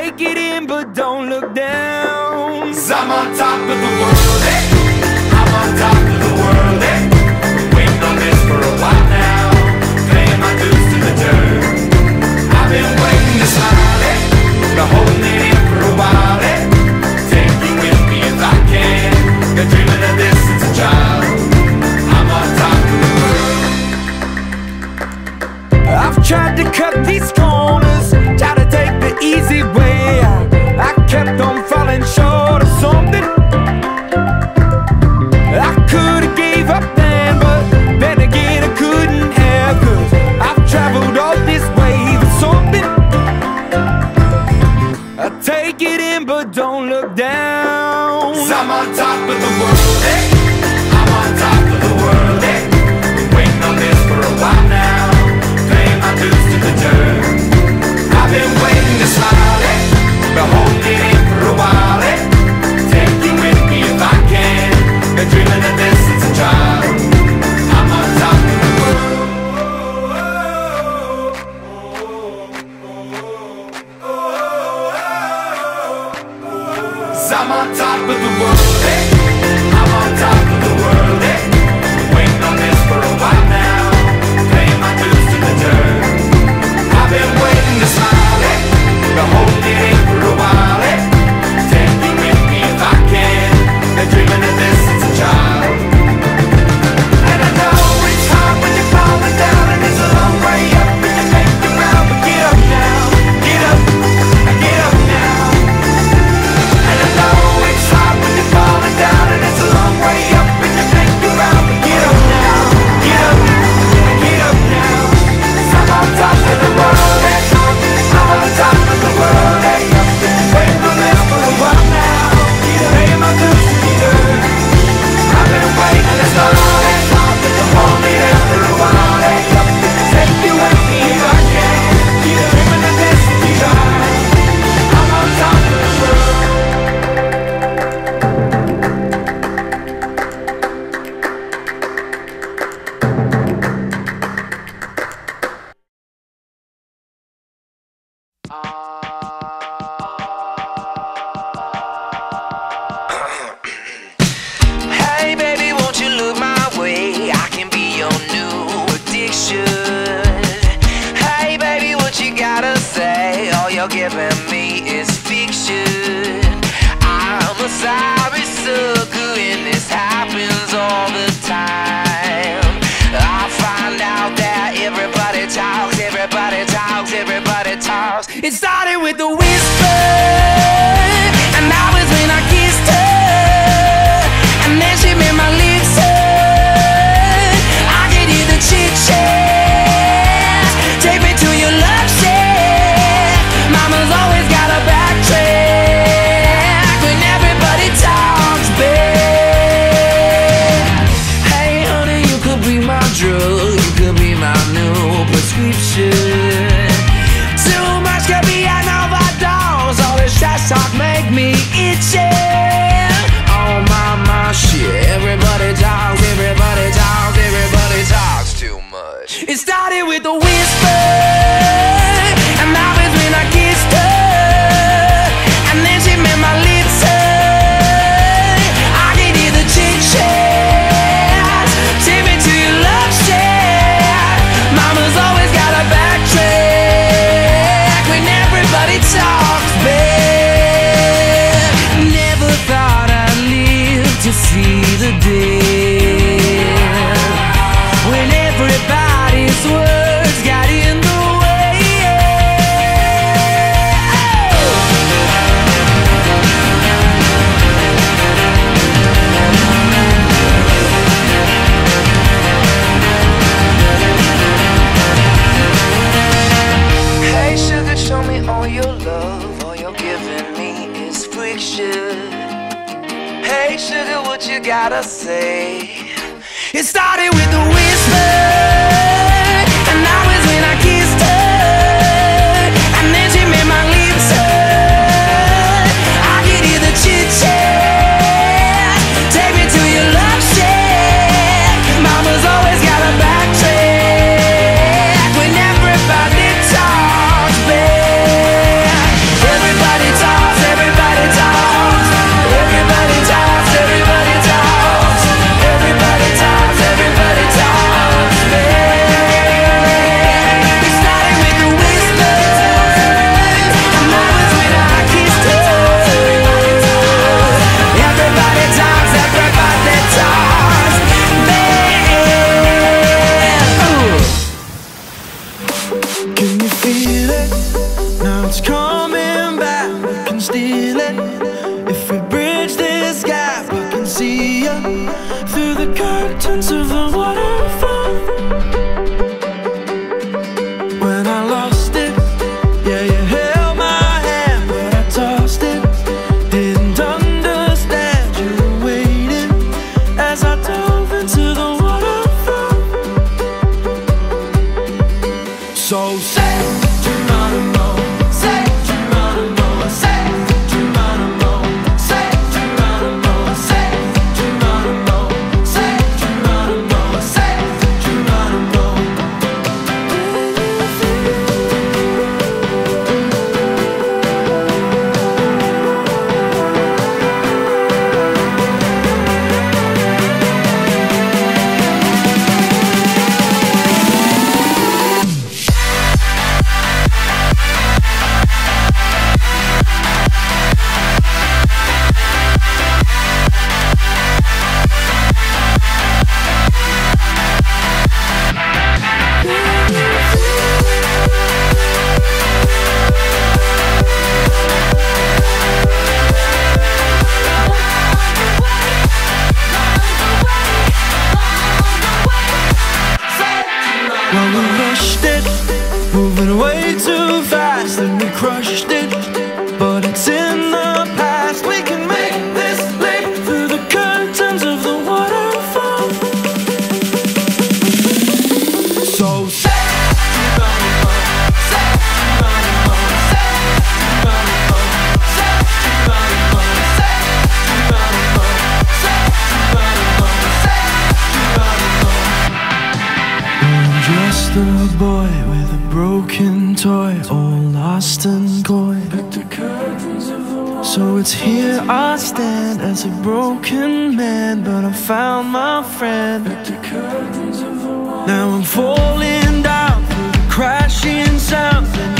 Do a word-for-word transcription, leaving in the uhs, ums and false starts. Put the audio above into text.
take it in, but don't look down. 'Cause I'm on top of the world, eh? I'm on top of the world, eh? Waiting on this for a while now, paying my dues to the dirt. I've been waiting to smile, eh? Been holding it in for a while, eh? Take you with me if I can. Been dreaming of this since a child. I'm on top of the world. I've tried to cut these corners, try to take the easy way. I kept on falling short of something. I could've gave up then, but then again I couldn't have, 'cause I've traveled all this way for something. I take it in, but don't look down. 'Cause I'm on top of the world, eh? I'm on top of the world, eh? Been waiting on this for a while now, paying my dues to the dirt. I've been waiting to smile, eh? Been holding it in for a while, eh? Take you with me if I can. Been dreaming of this since a child. I'm on top of the world. I'm on top of the world, eh? I'm on top of the world, eh? Been waiting on this for a while now, paying my dues to the dirt. I've been waiting to smile, eh? Been holding it in for a while, eh? Take you with me if I can. Been dreaming of this since a child. And I know it's hard when you're falling down, and there's a long way up, and you make the ground, but get up now, get up, get up now. And I know it's hard when you're falling down, and there's a long way up, and you make the ground, but get up now, get up, get up now. 'Cause I'm on top of the world, eh? I'm on top of the world, eh? Waiting on this for a while now, paying my dues to the dirt. I've been waiting this long, eh? Been holding it in for a while, eh? Take you with me if I can. Dreaming of this since a child. I'm on top of the world. Hey baby, won't you look my way? I can be your new addiction. Hey baby, what you gotta say? All you're giving me is fiction. I'm a sorry sucker and this happens all the time. I find out that everybody talks, everybody talks, everybody talks. It started with the whisper. Gotta say, it started with a whisper, and now it's when I kissed her, and then she made my lips hurt. I could hear the chit chat, take me to your love shack. Mama's always got a backtrack when everybody talks back. Everybody what's in the past. We can make this leap through the curtains of the waterfall. So say I'm just a boy with a broken toy, all lost and coy. So it's here I stand as a broken man, but I found my friend. Now I'm falling down through the crashing sound.